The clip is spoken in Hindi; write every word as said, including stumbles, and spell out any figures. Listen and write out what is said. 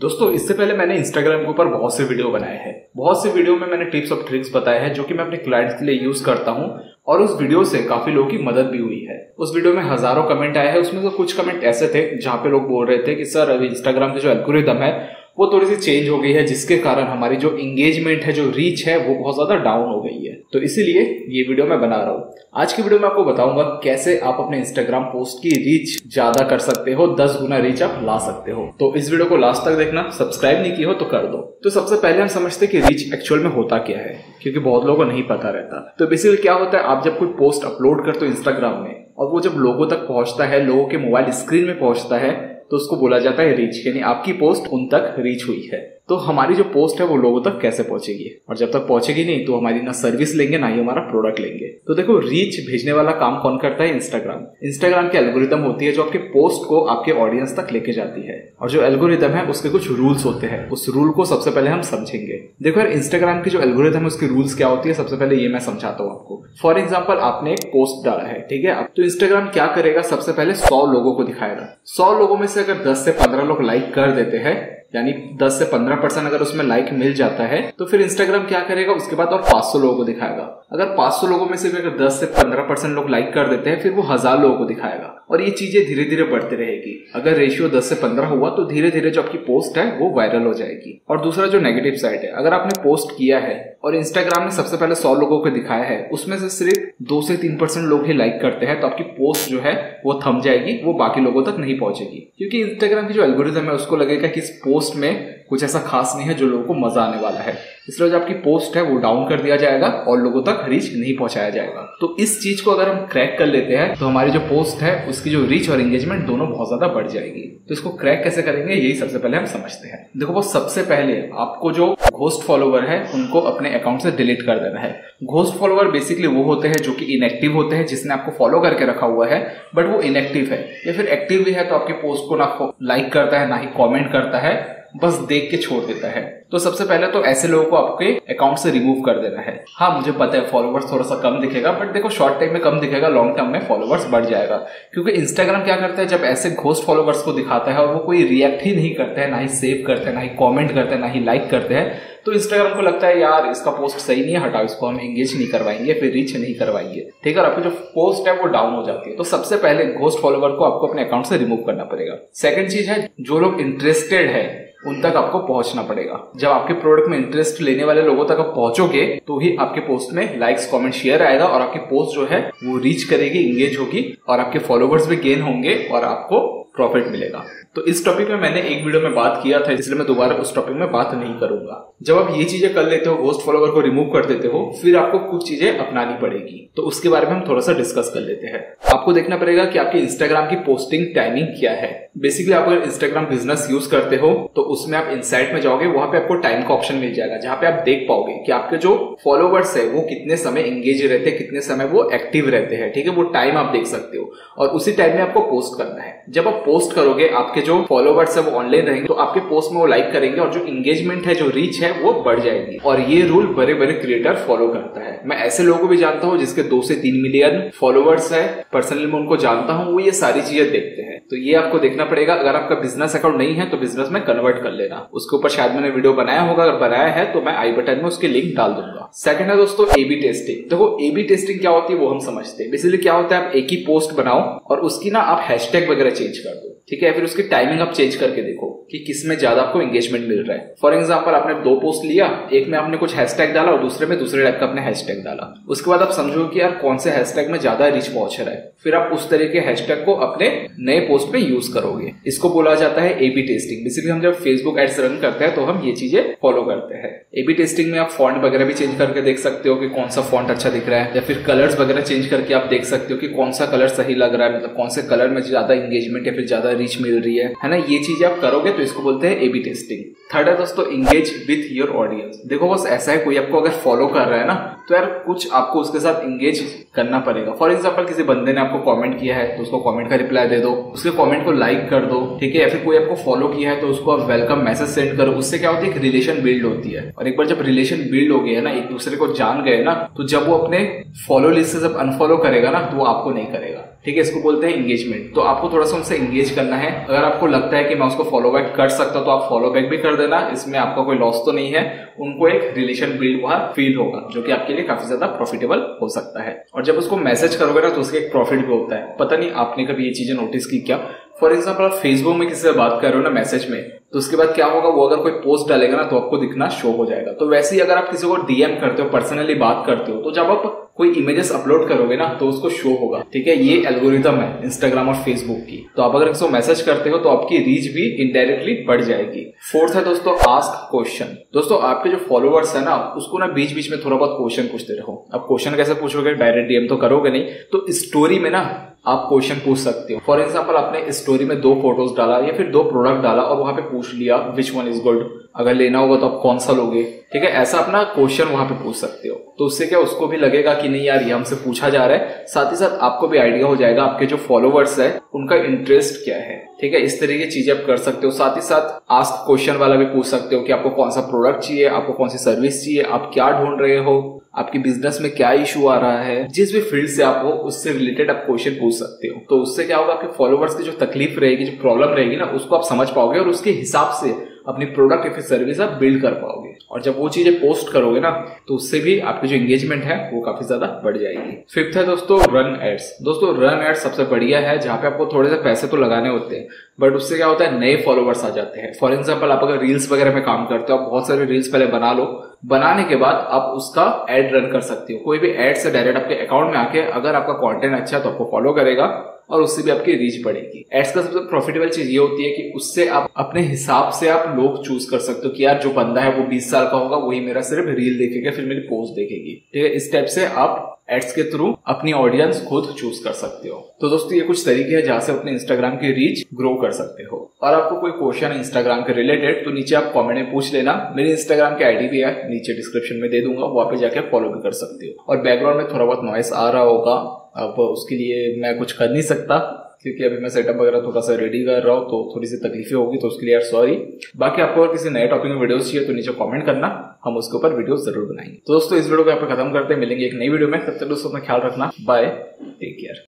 दोस्तों इससे पहले मैंने इंस्टाग्राम के ऊपर बहुत से वीडियो बनाए हैं, बहुत से वीडियो में मैंने टिप्स और ट्रिक्स बताए हैं जो कि मैं अपने क्लाइंट्स के लिए यूज करता हूं और उस वीडियो से काफी लोगों की मदद भी हुई है। उस वीडियो में हजारों कमेंट आए हैं, उसमें से कुछ कमेंट ऐसे थे जहां पे लोग बोल रहे थे कि सर अभी इंस्टाग्राम की जो एल्गोरिदम है वो थोड़ी सी चेंज हो गई है, जिसके कारण हमारी जो एंगेजमेंट है, जो रीच है, वो बहुत ज्यादा डाउन हो गई है, तो इसीलिए ये वीडियो मैं बना रहा हूँ। आज की वीडियो में आपको बताऊंगा कैसे आप अपने इंस्टाग्राम पोस्ट की रीच ज्यादा कर सकते हो, दस गुना रीच आप ला सकते हो। तो इस वीडियो को लास्ट तक देखना, सब्सक्राइब नहीं किया हो तो कर दो। तो सबसे पहले हम समझते हैं कि रीच एक्चुअल में होता क्या है, क्योंकि बहुत लोगों को नहीं पता रहता। तो बेसिकली क्या होता है, आप जब कोई पोस्ट अपलोड करते हो इंस्टाग्राम में और वो जब लोगों तक पहुंचता है, लोगों के मोबाइल स्क्रीन में पहुंचता है, तो उसको बोला जाता है रीच, यानी आपकी पोस्ट उन तक रीच हुई है। तो हमारी जो पोस्ट है वो लोगों तक कैसे पहुंचेगी, और जब तक पहुंचेगी नहीं तो हमारी ना सर्विस लेंगे ना ही हमारा प्रोडक्ट लेंगे। तो देखो, रीच भेजने वाला काम कौन करता है? इंस्टाग्राम। इंस्टाग्राम की एल्गोरिदम होती है जो आपके पोस्ट को आपके ऑडियंस तक लेके जाती है, और जो एल्गोरिदम है उसके कुछ रूल्स होते हैं। उस रूल को सबसे पहले हम समझेंगे। देखो यार, इंस्टाग्राम की जो एल्गोरिदम है उसके रूल्स क्या होती है, सबसे पहले ये मैं समझाता हूँ आपको। फॉर एग्जाम्पल, आपने एक पोस्ट डाला है, ठीक है, तो इंस्टाग्राम क्या करेगा, सबसे पहले सौ लोगों को दिखाएगा। सौ लोगों में से अगर दस से पंद्रह लोग लाइक कर देते हैं, यानी दस से पंद्रह परसेंट अगर उसमें लाइक मिल जाता है, तो फिर इंस्टाग्राम क्या करेगा, उसके बाद और पाँच सौ लोगों को दिखाएगा। अगर पाँच सौ लोगों में से भी अगर दस से पंद्रह परसेंट लोग लाइक कर देते हैं, फिर वो हजार लोगों को दिखाएगा, और ये चीजें धीरे धीरे बढ़ती रहेगी। अगर रेशियो दस से पंद्रह हुआ तो धीरे धीरे जो आपकी पोस्ट है वो वायरल हो जाएगी। और दूसरा जो नेगेटिव साइड है, अगर आपने पोस्ट किया है और इंस्टाग्राम ने सबसे पहले सौ लोगों को दिखाया है, उसमें से सिर्फ दो से तीन परसेंट लोग ही लाइक करते हैं, तो आपकी पोस्ट जो है वो थम जाएगी, वो बाकी लोगों तक नहीं पहुंचेगी, क्योंकि इंस्टाग्राम की जो एल्गोरिदम है उसको लगेगा कि इस पोस्ट में कुछ ऐसा खास नहीं है जो लोगों को मजा आने वाला है, इसलिए जो आपकी पोस्ट है वो डाउन कर दिया जाएगा और लोगों तक रीच नहीं पहुंचाया जाएगा। तो इस चीज को अगर हम क्रैक कर लेते हैं तो हमारी जो पोस्ट है उसकी जो रीच और एंगेजमेंट दोनों बहुत ज्यादा बढ़ जाएगी। तो इसको क्रैक कैसे करेंगे, यही सबसे पहले हम समझते हैं। देखो वो सबसे पहले आपको जो घोस्ट फॉलोवर है उनको अपने अकाउंट से डिलीट कर देना है। घोस्ट फॉलोवर बेसिकली वो होते हैं जो कि इनएक्टिव होते हैं, जिसने आपको फॉलो करके रखा हुआ है बट वो इनएक्टिव है, या फिर एक्टिव भी है तो आपके पोस्ट को ना लाइक करता है ना ही कॉमेंट करता है, बस देख के छोड़ देता है। तो सबसे पहले तो ऐसे लोगों को आपके अकाउंट से रिमूव कर देना है। हाँ, मुझे पता है फॉलोवर्स थोड़ा सा कम दिखेगा, बट देखो शॉर्ट टाइम में कम दिखेगा, लॉन्ग टर्म में फॉलोवर्स बढ़ जाएगा, क्योंकि इंस्टाग्राम क्या करता है, जब ऐसे घोस्ट फॉलोवर्स को दिखाता है और वो कोई रिएक्ट ही नहीं करते हैं, ना ही सेव करते हैं, ना ही कॉमेंट करते हैं, ना ही लाइक करते हैं, तो इंस्टाग्राम को लगता है यार इसका पोस्ट सही नहीं है, हटाओ इसको, हम एंगेज नहीं करवाएंगे, फिर रीच नहीं करवाएंगे, ठीक है, और आपकी जो पोस्ट है वो डाउन हो जाती है। तो सबसे पहले घोस्ट फॉलोवर को आपको अपने अकाउंट से रिमूव करना पड़ेगा। सेकंड चीज है, जो लोग इंटरेस्टेड है उन तक आपको पहुंचना पड़ेगा। जब आपके प्रोडक्ट में इंटरेस्ट लेने वाले लोगों तक आप पहुंचोगे तो ही आपके पोस्ट में लाइक्स, कमेंट, शेयर आएगा और आपकी पोस्ट जो है वो रीच करेगी, एंगेज होगी, और आपके फॉलोवर्स भी गेन होंगे और आपको प्रॉफिट मिलेगा। तो इस टॉपिक में मैंने एक वीडियो में बात किया था, इसलिए मैं दोबारा उस टॉपिक में बात नहीं करूंगा। जब आप ये चीजें कर लेते हो, घोस्ट फॉलोवर को रिमूव कर देते हो, फिर आपको कुछ चीजें अपनानी पड़ेगी, तो उसके बारे में हम थोड़ा सा डिस्कस कर लेते हैं। आपको देखना पड़ेगा कि आपके इंस्टाग्राम की पोस्टिंग टाइमिंग क्या है। बेसिकली आप अगर इंस्टाग्राम बिजनेस यूज करते हो तो उसमें आप इनसाइट में जाओगे, वहां पे आपको टाइम का ऑप्शन मिल जाएगा, जहां पे आप देख पाओगे कि आपके जो फॉलोवर्स है वो कितने समय एंगेज रहते हैं, कितने समय वो एक्टिव रहते हैं, ठीक है, वो टाइम आप देख सकते हो, और उसी टाइम में आपको पोस्ट करना है। जब आप पोस्ट करोगे, आपके जो फॉलोवर्स है वो ऑनलाइन रहेंगे, तो आपके पोस्ट में वो लाइक करेंगे और जो एंगेजमेंट है, जो रीच है, वो बढ़ जाएगी। और ये रूल बड़े बड़े क्रिएटर फॉलो करता है। मैं ऐसे लोगों को भी जानता हूँ जिसके दो से तीन मिलियन फॉलोवर्स है, पर्सनली मैं उनको जानता हूँ, वो ये सारी चीजें देखते हैं। तो ये आपको देखना पड़ेगा। अगर आपका बिजनेस अकाउंट नहीं है तो बिजनेस में कन्वर्ट कर लेना, उसके ऊपर शायद मैंने वीडियो बनाया होगा, अगर बनाया है तो मैं आई बटन में उसकी लिंक डाल दूंगा। सेकंड है दोस्तों एबी टेस्टिंग। देखो एबी टेस्टिंग क्या होती है वो हम समझते हैं। बेसिकली क्या होता है, आप एक ही पोस्ट बनाओ और उसकी ना आप हैशटैग वगैरह चेंज कर दो, ठीक है, फिर उसकी टाइमिंग आप चेंज करके देखो कि किसमें ज्यादा आपको एंगेजमेंट मिल रहा है। फॉर एग्जाम्पल, आपने दो पोस्ट लिया, एक में आपने कुछ हैशटैग डाला और दूसरे में दूसरे टाइप का आपने हैशटैग डाला, उसके बाद आप समझो कि यार कौन से हैशटैग में ज्यादा रीच पहुंच रहा है, फिर आप उस तरह के हैशटैग को अपने नए पोस्ट में यूज करोगे। इसको बोला जाता है एबी टेस्टिंग। बेसिकली हम जब फेसबुक एड्स रन करते हैं तो हम ये चीजें फॉलो करते हैं। एबी टेस्टिंग में आप फॉन्ट वगैरह भी चेंज करके देख सकते हो कि कौन सा फॉन्ट अच्छा दिख रहा है, या फिर कलर्स वगैरह चेंज करके आप देख सकते हो कि कौन सा कलर सही लग रहा है, मतलब कौन से कलर में ज्यादा एंगेजमेंट या फिर ज्यादा रीच मिल रही है, है ना, ये चीजें आप करोगे, तो इसको बोलते हैं एबी टेस्टिंग। थर्ड है दोस्तों एंगेज विथ योर ऑडियंस। देखो बस ऐसा है, कोई आपको अगर फॉलो कर रहा है ना तो यार कुछ आपको उसके साथ एंगेज करना पड़ेगा। फॉर एग्जाम्पल, किसी बंदे ने आपको कमेंट किया है तो उसको कमेंट का रिप्लाई दे दो, उसके कमेंट को लाइक कर दो, ठीक है, या फिर कोई आपको फॉलो किया है तो उसको आप वेलकम मैसेज सेंड करो। उससे क्या होती है, एक रिलेशन बिल्ड होती है, और एक बार जब रिलेशन बिल्ड हो गया ना, एक दूसरे को जान गए ना, तो जब वो अपने फॉलो लिस्ट से जब अनफॉलो करेगा ना तो वो आपको नहीं करेगा। ठीक है, इसको बोलते हैं एंगेजमेंट। तो आपको थोड़ा सा उनसे एंगेज करना है। अगर आपको लगता है कि मैं उसको फॉलो बैक कर सकता हूं तो आप फॉलो बैक भी कर देना, इसमें आपका कोई लॉस तो नहीं है। उनको एक रिलेशन बिल्ड हुआ फील होगा जो कि आपके लिए काफी ज्यादा प्रॉफिटेबल हो सकता है। और जब उसको मैसेज करोगे ना तो उसके एक प्रॉफिट भी होता है। पता नहीं आपने कभी ये चीजें नोटिस की क्या? फॉर एग्जाम्पल आप फेसबुक में किसी से बात कर रहे हो ना मैसेज में, तो उसके बाद क्या होगा, वो अगर कोई पोस्ट डालेगा ना तो आपको दिखना शो हो जाएगा। तो वैसे ही अगर आप किसी को डीएम करते हो, पर्सनली बात करते हो, तो जब आप कोई इमेजेस अपलोड करोगे ना तो उसको शो होगा। ठीक है, ये एल्गोरिथम है इंस्टाग्राम और फेसबुक की। तो आप अगर इसको मैसेज करते हो तो आपकी रीच भी इनडायरेक्टली बढ़ जाएगी। फोर्थ है दोस्तों आस्क क्वेश्चन। दोस्तों आपके जो फॉलोअर्स है ना उसको ना बीच बीच में थोड़ा बहुत क्वेश्चन पूछते रहो। अब क्वेश्चन कैसे पूछोगे, डायरेक्ट डीएम तो करोगे नहीं, तो स्टोरी में ना आप क्वेश्चन पूछ सकते हो। फॉर एग्जाम्पल आपने स्टोरी में दो फोटोज डाला या फिर दो प्रोडक्ट डाला और वहां पे पूछ लिया विच वन इज गुड, अगर लेना होगा तो आप कौन सा लोगे। ठीक है, ऐसा अपना क्वेश्चन वहां पे पूछ सकते हो। तो उससे क्या उसको भी लगेगा कि नहीं यार ये हमसे पूछा जा रहा है, साथ ही साथ आपको भी आइडिया हो जाएगा आपके जो फॉलोवर्स है उनका इंटरेस्ट क्या है। ठीक है, इस तरीके की चीजें आप कर सकते हो। साथ ही साथ आस्क क्वेश्चन वाला भी पूछ सकते हो कि आपको कौन सा प्रोडक्ट चाहिए, आपको कौन सी सर्विस चाहिए, आप क्या ढूंढ रहे हो, आपकी बिजनेस में क्या इशू आ रहा है, जिस भी फील्ड से आप हो उससे रिलेटेड आप क्वेश्चन पूछ सकते हो। तो उससे क्या होगा, आपके फॉलोवर्स की जो तकलीफ रहेगी, जो प्रॉब्लम रहेगी ना उसको आप समझ पाओगे और उसके हिसाब से अपनी प्रोडक्ट या फिर सर्विस आप बिल्ड कर पाओगे। और जब वो चीजें पोस्ट करोगे ना तो उससे भी आपकी जो एंगेजमेंट है वो काफी ज्यादा बढ़ जाएगी। फिफ्थ है दोस्तों रन एड्स। दोस्तों रन एड्स सबसे बढ़िया है, जहां पे आपको थोड़े से पैसे तो लगाने होते हैं बट उससे क्या होता है नए फॉलोवर्स आ जाते हैं। फॉर एग्जाम्पल आप अगर रील्स वगैरह में काम करते हो, आप बहुत सारे रील्स पहले बना लो, बनाने के बाद आप उसका एड रन कर सकते हो। कोई भी एड से डायरेक्ट आपके अकाउंट में आके अगर आपका कंटेंट अच्छा है तो आपको फॉलो करेगा और उससे भी आपकी रीच बढ़ेगी। एड्स का सबसे प्रॉफिटेबल चीज ये होती है कि उससे आप अपने हिसाब से आप लोग चूज कर सकते हो कि यार जो बंदा है वो बीस साल का होगा, वही मेरा सिर्फ रील देखेगा फिर मेरी पोस्ट देखेगी। ठीक है, इस टाइप से आप एड्स के थ्रू अपनी ऑडियंस खुद चूज कर सकते हो। तो दोस्तों ये कुछ तरीके हैं जहां से अपने इंस्टाग्राम की रीच ग्रो कर सकते हो। और आपको कोई क्वेश्चन है इंस्टाग्राम के रिलेटेड तो नीचे आप कमेंट में पूछ लेना। मेरी इंस्टाग्राम की आईडी भी है, नीचे डिस्क्रिप्शन में दे दूंगा, वहां पे जाकर फॉलो भी कर सकते हो। और बैकग्राउंड में थोड़ा बहुत नॉइस आ रहा होगा, अब उसके लिए मैं कुछ कर नहीं सकता क्योंकि अभी मैं सेटअप वगैरह थोड़ा सा रेडी कर रहा हूँ, तो थोड़ी सी तकलीफें होगी तो उसके लिए यार सॉरी। बाकी आपको अगर किसी नए टॉपिक में वीडियोस चाहिए तो नीचे कमेंट करना, हम उसके ऊपर वीडियो जरूर बनाएंगे। तो दोस्तों इस वीडियो को यहाँ पे खत्म करते हैं, मिलेंगे एक नई वीडियो में। तब तक दोस्तों अपना ख्याल रखना, बाय, टेक केयर।